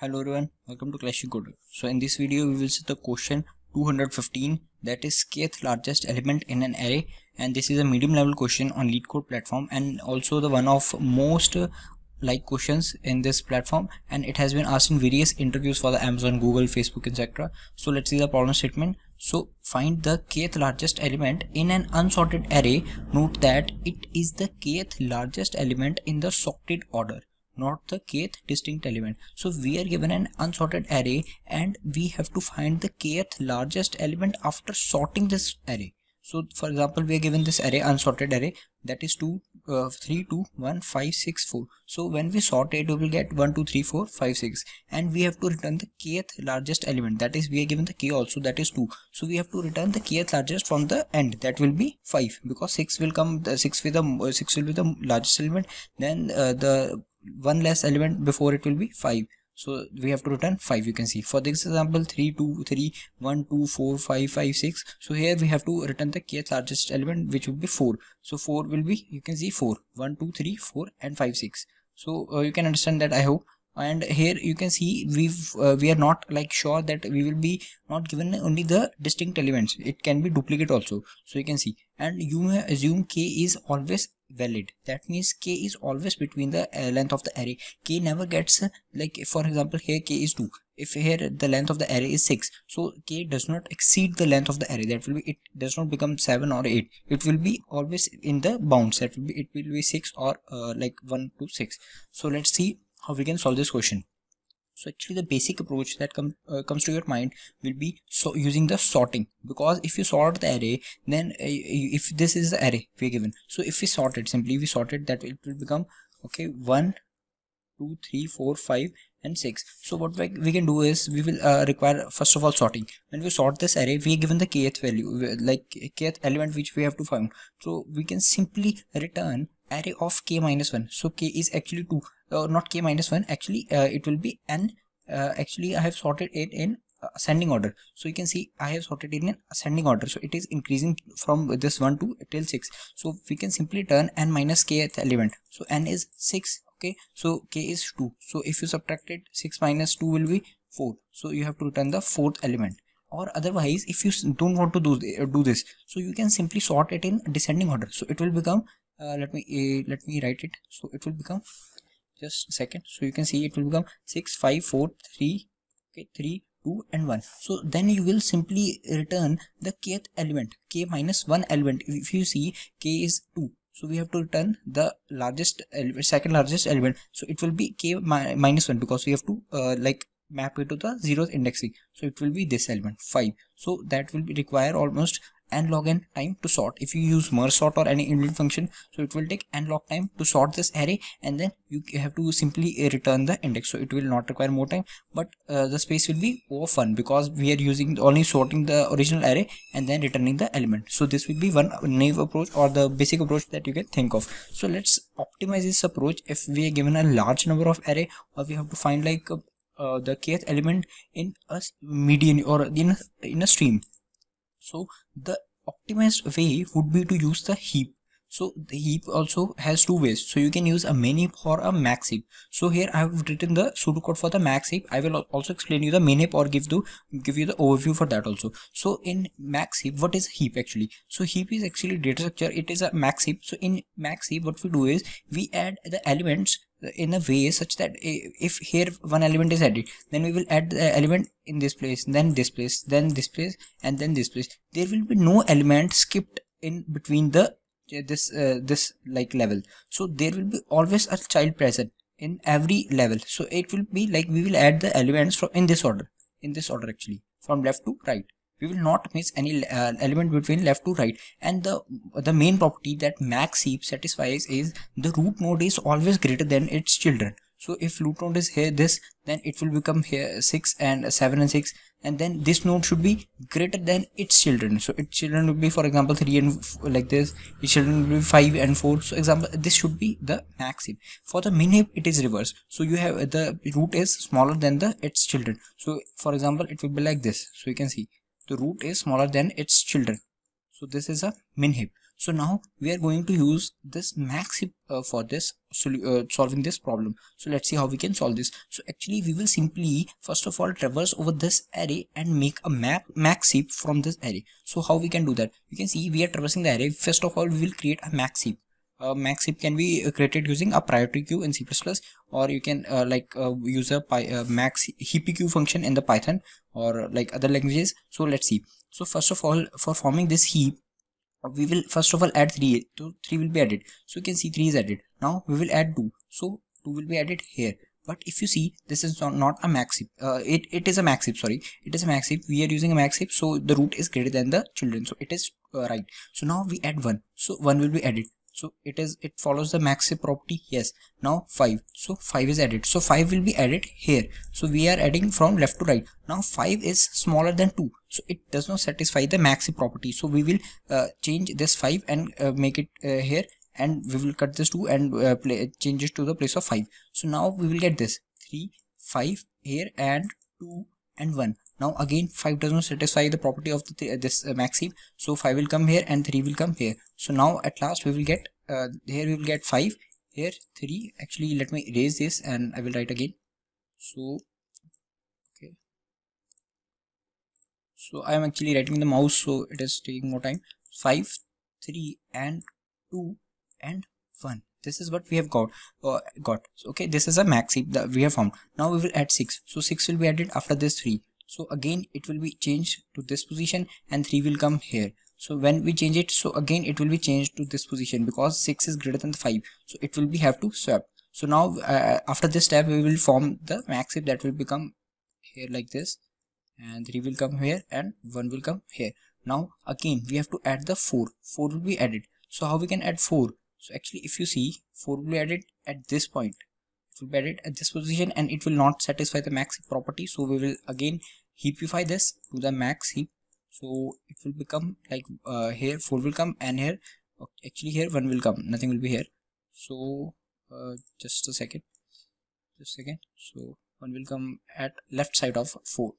Hello everyone, welcome to Clashing Coder. So in this video we will see the question 215, that is kth largest element in an array, and this is a medium level question on LeetCode platform and also the one of most like questions in this platform, and it has been asked in various interviews for the Amazon, Google, Facebook, etc. So let's see the problem statement. So find the kth largest element in an unsorted array. Note that it is the kth largest element in the sorted order, not the kth distinct element. So we are given an unsorted array and we have to find the kth largest element after sorting this array. So for example, we are given this array, unsorted array, that is 3, 2, 1, 5, 6, 4. So when we sort it, we will get 1, 2, 3, 4, 5, 6, and we have to return the kth largest element, that is we are given the k also, that is 2. So we have to return the kth largest from the end, that will be 5, because 6 will come, the 6 will be the largest element, then the one less element before it will be 5. So we have to return 5. You can see for this example 3, 2, 3, 1, 2, 4, 5, 5, 6. So here we have to return the kth largest element, which would be 4. So 4 will be, you can see, 4, 1, 2, 3, 4 and 5, 6. So you can understand that, I hope. And here you can see we are not like sure that we will be not given only the distinct elements, it can be duplicate also. So you can see, and you may assume k is always valid, that means k is always between the length of the array. K never gets, like for example here k is 2, if here the length of the array is 6, so k does not exceed the length of the array, that will be, it does not become 7 or 8, it will be always in the bounds, that will be, it will be 6 or like 1 to 6. So let's see how we can solve this question. So actually the basic approach that comes to your mind will be using the sorting, because if you sort the array, then if this is the array we are given, so if we sort it, simply we sort it, that it will become okay 1, 2, 3, 4, 5 and 6. So what we can do is we will require first of all sorting. When we sort this array, we are given the kth value, like kth element which we have to find. So we can simply return array of k-1. So k is actually 2, not k-1, actually it will be n. Actually I have sorted it in ascending order, so you can see I have sorted it in ascending order, so it is increasing from this 1 to till 6. So we can simply turn n minus kth element, so n is 6, okay, so k is 2, so if you subtract it, 6 minus 2 will be 4, so you have to return the fourth element. Or otherwise, if you don't want to do this, so you can simply sort it in descending order, so it will become let me write it, so it will become, just a second, so you can see it will become 6, 5, 4, 3, okay, 3, 2 and 1. So then you will simply return the kth element, k-1 element. If you see k is 2, so we have to return the largest element, second largest element, so it will be k-1, because we have to like map it to the zeros indexing, so it will be this element 5. So that will be require almost n log n time to sort. If you use merge sort or any inbuilt function, so it will take n log time to sort this array, and then you have to simply return the index, so it will not require more time, but the space will be O of 1, because we are using only sorting the original array and then returning the element. So this will be one naive approach or the basic approach that you can think of. So let's optimize this approach if we are given a large number of array, or we have to find like the kth element in a median or in a stream. So the optimized way would be to use the heap. So the heap also has two ways, so you can use a main heap or a max heap. So here I have written the pseudocode for the max heap. I will also explain you the main heap or give you the overview for that also. So in max heap, what is heap actually? So heap is actually data structure, it is a max heap. So in max heap what we do is we add the elements in a way such that if here one element is added, then we will add the element in this place, then this place, then this place, and then this place. There will be no element skipped in between the this like level, so there will be always a child present in every level. So it will be like we will add the elements from in this order actually, from left to right. We will not miss any element between left to right. And the main property that max heap satisfies is the root node is always greater than its children. So if root node is here this, then it will become here 6 and 7 and 6, and then this node should be greater than its children. So its children will be, for example, 3 and 4, like this. Its children will be 5 and 4. So example, this should be the max heap. For the min heap, it is reverse. So you have the root is smaller than its children. So for example, it will be like this. So you can see the root is smaller than its children. So this is a min heap. So now we are going to use this max heap for this solving this problem. So let's see how we can solve this. So actually we will simply first of all traverse over this array and make a max heap from this array. So how we can do that? You can see we are traversing the array. First of all we will create a max heap. Max heap can be created using a priority queue in C++, or you can use a max heapq function in the Python or like other languages. So let's see. So first of all, for forming this heap, we will first of all add 3. So 3 will be added. So you can see 3 is added. Now we will add 2. So 2 will be added here. But if you see, this is not a max heap. It is a max heap. Sorry, it is a max heap. We are using a max heap. So the root is greater than the children. So it is right. So now we add 1. So 1 will be added. So it follows the max heap property. Yes. Now 5. So 5 is added. So 5 will be added here. So we are adding from left to right. Now 5 is smaller than 2. So it does not satisfy the max heap property. So we will change this 5 and make it here, and we will cut this 2 and change it to the place of 5. So now we will get this 3, 5 here and 2 and 1. Now again 5 does not satisfy the property of this max heap. So 5 will come here and 3 will come here. So now at last we will get here we will get 5, here 3. Actually let me erase this and I will write again. So okay, so I am actually writing the mouse, so it is taking more time. 5, 3 and 2 and 1. This is what we have got. So, okay, this is a max heap that we have found. Now we will add 6. So 6 will be added after this 3. So again it will be changed to this position and 3 will come here. So when we change it, so again it will be changed to this position because 6 is greater than 5. So it will be have to swap. So now after this step we will form the max heap that will become here like this, and 3 will come here and 1 will come here. Now again we have to add the 4. 4 will be added. So how we can add 4? So actually if you see, 4 will be added at this point. Will be added at this position and it will not satisfy the max heap property. So we will again heapify this to the max heap. So it will become like here 4 will come and here actually here 1 will come. Nothing will be here. So just a second. So 1 will come at left side of 4.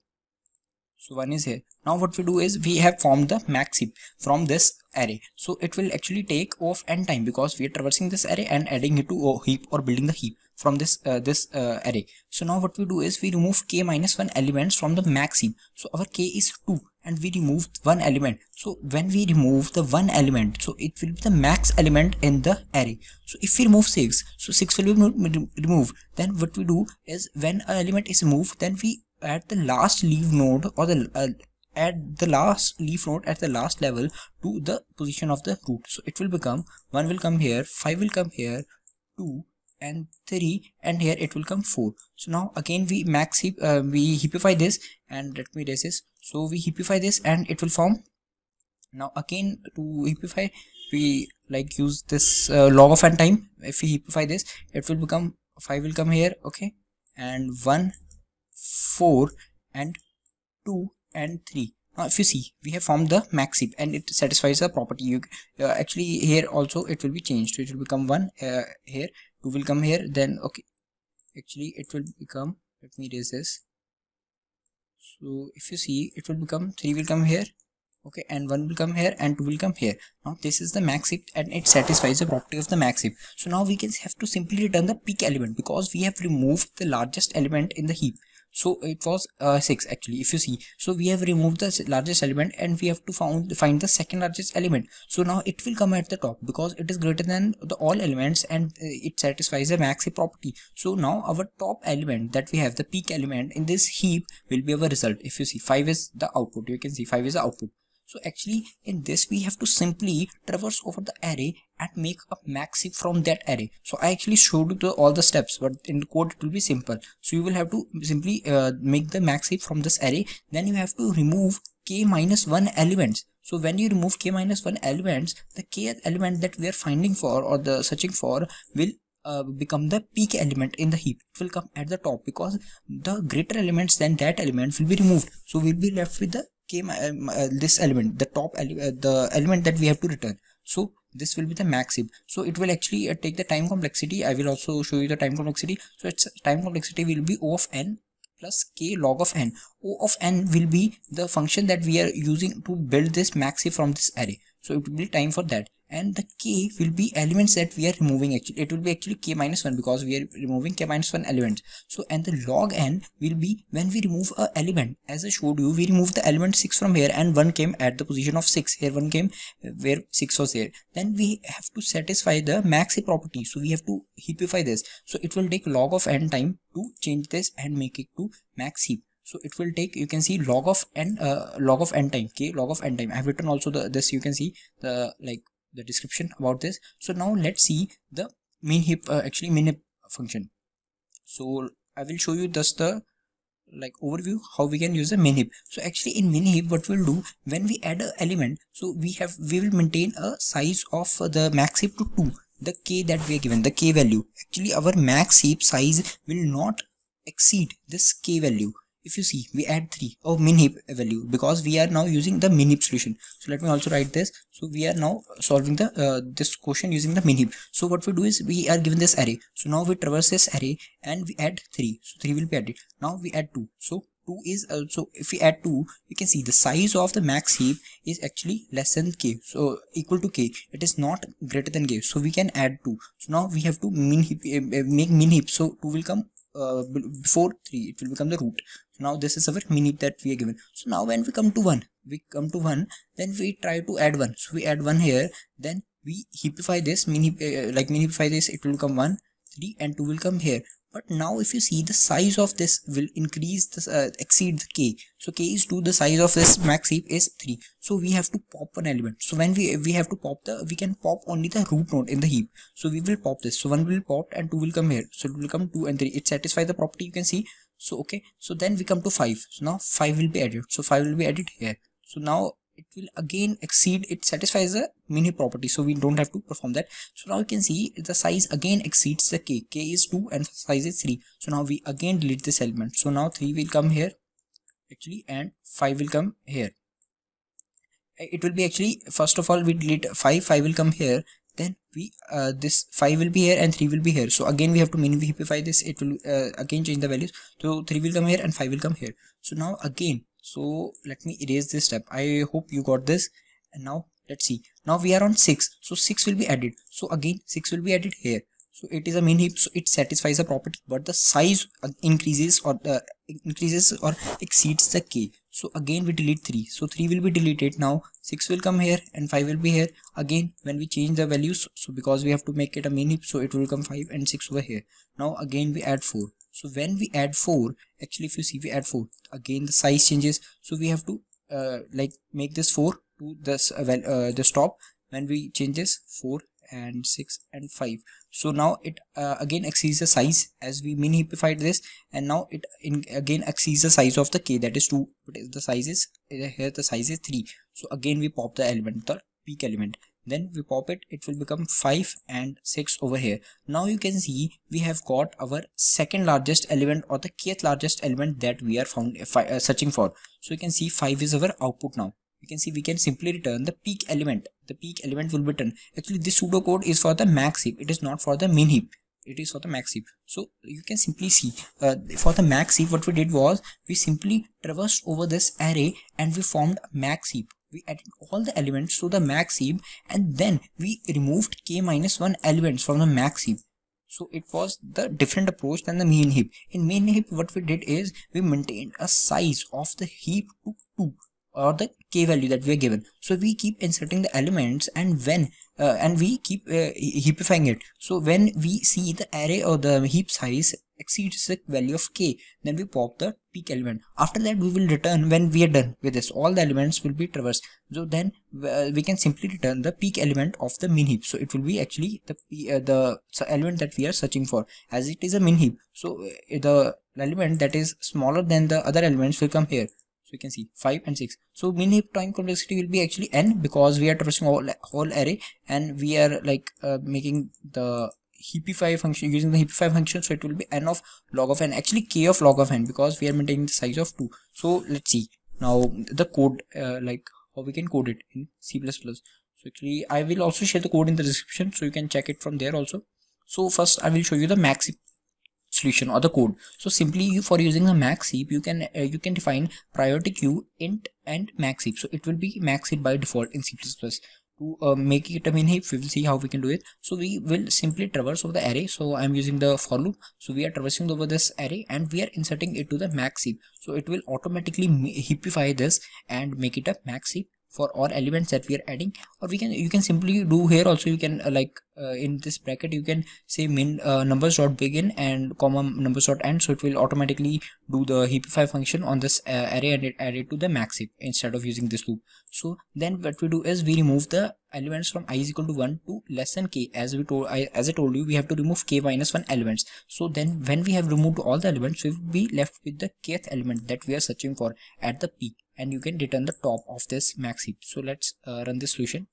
So 1 is here. Now what we do is we have formed the max heap from this array. So it will actually take off n time because we are traversing this array and adding it to a heap or building the heap from this array. So now what we do is we remove k-1 elements from the max heap. So our k is 2 and we removed 1 element. So when we remove the 1 element, so it will be the max element in the array. So if we remove 6, so 6 will be removed. Then what we do is when an element is removed, then we add the last leaf node or the at the last level to the position of the root. So it will become 1 will come here, 5 will come here, 2 and 3, and here it will come 4. So now again we max heap we heapify this, and let me erase this. So we heapify this and it will form. Now again to heapify we use this log of n time. If we heapify this, it will become 5 will come here, okay, and 1, 4 and 2 and 3. Now if you see, we have formed the max heap and it satisfies the property. Actually here also it will be changed. So it will become 1 here, 2 will come here, then okay, actually it will become, let me erase this. So if you see, it will become 3 will come here, okay, and 1 will come here and 2 will come here. Now this is the max heap and it satisfies the property of the max heap. So now we can have to simply return the peak element because we have removed the largest element in the heap. So it was 6 actually, if you see. So we have removed the largest element and we have to find the second largest element. So now it will come at the top because it is greater than the all elements and it satisfies the max heap property. So now our top element that we have, the peak element in this heap, will be our result. If you see, 5 is the output. You can see 5 is the output. So actually in this we have to simply traverse over the array and make a max heap from that array. So I actually showed you all the steps, but in the code it will be simple. So you will have to simply make the max heap from this array. Then you have to remove k-1 elements. So when you remove k-1 elements, the kth element that we are finding for or the searching for will become the peak element in the heap. It will come at the top because the greater elements than that element will be removed. So we'll be left with the this element, the top the element that we have to return. So this will be the max heap. So it will actually take the time complexity. I will also show you the time complexity. So its time complexity will be O of n plus k log of n. O of n will be the function that we are using to build this max heap from this array. So it will be time for that. and the k will be elements that we are removing. Actually it will be actually k-1 because we are removing k-1 elements. So and the log n will be when we remove a element. As I showed you, we removed the element 6 from here and 1 came at the position of 6. Here 1 came where 6 was here. Then we have to satisfy the max property, so we have to heapify this. So it will take log of n time to change this and make it to max heap. So it will take, you can see, log of n time, k log of n time. I have written also this, you can see the like the description about this. So now let's see the min heap function. So I will show you just the like overview how we can use the min heap. So actually in min heap what we'll do, when we add an element, so we will maintain a size of the max heap to 2, the k that we are given, the k value. Actually our max heap size will not exceed this k value. If you see, we add 3 of min heap value because we are now using the min heap solution. So let me also write this. So we are now solving the this question using the min heap. So what we do is, we are given this array. So now we traverse this array and we add 3. So 3 will be added. Now we add 2. So 2 is also, if we add 2, you can see the size of the max heap is actually less than k. So equal to k. It is not greater than k. So we can add 2. So now we have to min heap, make min heap. So 2 will come before 3, it will become the root. So now this is our min heap that we are given. So now when we come to 1, then we try to add 1. So we add 1 here, then we heapify this, min heapify this, it will become 1, 3 and 2 will come here. But now if you see, the size of this will increase, this exceed the k. So k is 2, the size of this max heap is 3. So we have to pop an element. So when we have to pop the, we can pop only the root node in the heap. So we will pop this. So 1 will pop and 2 will come here. So it will come 2 and 3. It satisfies the property, you can see. So okay. So then we come to 5. So now 5 will be added. So 5 will be added here. So now it will again exceed, it satisfies the min heap property, so we don't have to perform that. So now you can see the size again exceeds the k. K is 2 and size is 3. So now we again delete this element. So now 3 will come here actually and 5 will come here. It will be actually, first of all we delete 5 will come here, then we this 5 will be here and 3 will be here. So again we have to min heapify this. It will again change the values. So 3 will come here and 5 will come here. So now again, so let me erase this step. I hope you got this. And now let's see. Now we are on 6. So 6 will be added. So again 6 will be added here. So it is a min heap. So it satisfies the property, but the size increases or exceeds the k. So again we delete 3. So 3 will be deleted. Now 6 will come here and 5 will be here. Again when we change the values, so because we have to make it a min heap, so it will come 5 and 6 over here. Now again we add 4. So when we add 4, actually if you see we add 4, again the size changes. So we have to like make this 4 to this this top. When we change this 4 and 6 and 5, so now it again exceeds the size as we min heapified this, and now it again exceeds the size of the k, that is 2, but the size is here, the size is 3. So again we pop the element, the peak element. Then we pop it, it will become 5 and 6 over here. Now you can see we have got our second largest element or the kth largest element that we are searching for. So you can see 5 is our output now. You can see we can simply return the peak element. The peak element will be returned. Actually this pseudocode is for the max heap. It is not for the min heap. It is for the max heap. So you can simply see for the max heap what we did was, we simply traversed over this array and we formed a max heap. We added all the elements to the max heap and then we removed k-1 elements from the max heap. So it was the different approach than the min heap. In min heap what we did is, we maintained a size of the heap to 2 or the k value that we are given. So we keep inserting the elements and when we keep heapifying it. So when we see the array or the heap size exceeds the value of k, then we pop the peak element. After that we will return, when we are done with this, all the elements will be traversed. So then we can simply return the peak element of the min heap. So it will be actually the element that we are searching for, as it is a min heap. So the element that is smaller than the other elements will come here. So you can see 5 and 6. So min heap time complexity will be actually n, because we are traversing whole array and we are like making the heapify function, using the heapify function. So it will be n of log of n, actually k of log of n, because we are maintaining the size of 2. So let's see now the code, like how we can code it in C++. So actually I will also share the code in the description, so you can check it from there also. So first I will show you the max heap solution or the code. So simply for using the max heap, you can define priority queue int and max heap. So it will be max heap by default in C++. to make it a main heap, we will see how we can do it. So we will simply traverse over the array. So I am using the for loop. So we are traversing over this array and we are inserting it to the max heap. So it will automatically heapify this and make it a max heap for all elements that we are adding. Or we can, you can simply do here also, you can in this bracket you can say min numbers dot begin and comma numbers dot end, so it will automatically do the heapify function on this array and it add it to the max heap instead of using this loop. So then what we do is we remove the elements from I is equal to 1 to less than k. As we told, as I told you, we have to remove k minus 1 elements. So then when we have removed all the elements, we will be left with the kth element that we are searching for at the peak, and you can return the top of this max heap. So let's run this solution.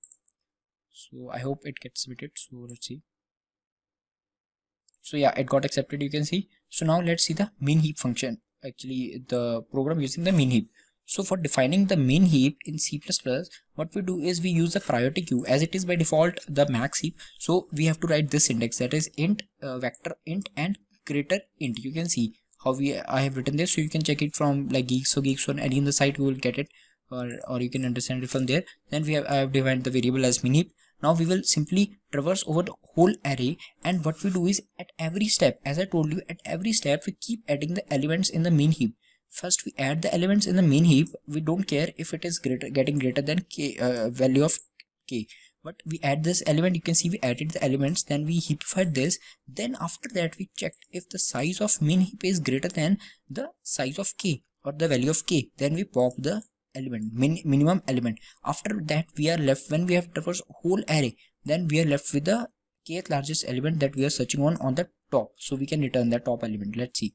So I hope it gets submitted. So let's see. So yeah, it got accepted, you can see. So now let's see the min heap function, actually the program using the min heap. So for defining the min heap in C++, what we do is we use the priority queue, as it is by default the max heap. So we have to write this syntax, that is int, vector int and greater int. You can see how I have written this, so you can check it from like Geeks, so Geeks on any in the site you will get it, or you can understand it from there. Then I have defined the variable as min heap. Now we will simply traverse over the whole array, and what we do is at every step, as I told you, at every step we keep adding the elements in the min heap. First we add the elements in the min heap, we don't care if it is getting greater than k, value of k, but we add this element. You can see we added the elements, then we heapified this, then after that we checked if the size of min heap is greater than the size of k or the value of k, then we pop the element, minimum element. After that we are left, when we have traversed whole array, then we are left with the kth largest element that we are searching on the top, so we can return the top element. Let's see.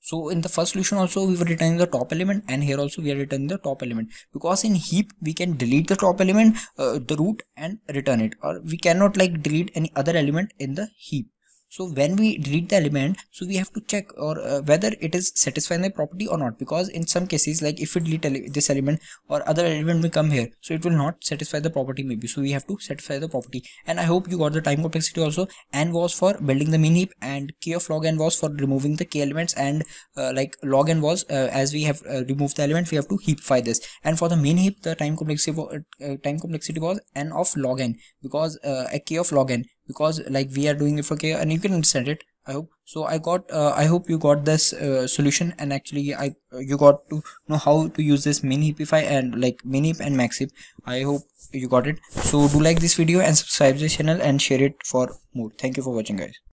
So in the first solution also we were returning the top element, and here also we are returning the top element, because in heap we can delete the top element, the root, and return it, or we cannot like delete any other element in the heap. So when we delete the element, so we have to check or whether it is satisfying the property or not, because in some cases, like if we delete this element or other element will come here, so it will not satisfy the property maybe, so we have to satisfy the property. And I hope you got the time complexity also. N was for building the min heap, and k of log n was for removing the k elements, and like log n was as we have removed the element, we have to heapify this. And for the min heap, the time complexity was n of log n, because a k of log n, because like we are doing it for k, and you can understand it, I hope. So I got I hope you got this solution, and actually you got to know how to use this min heapify and like min heap and max heap. I hope you got it. So do like this video and subscribe this channel and share it for more. Thank you for watching, guys.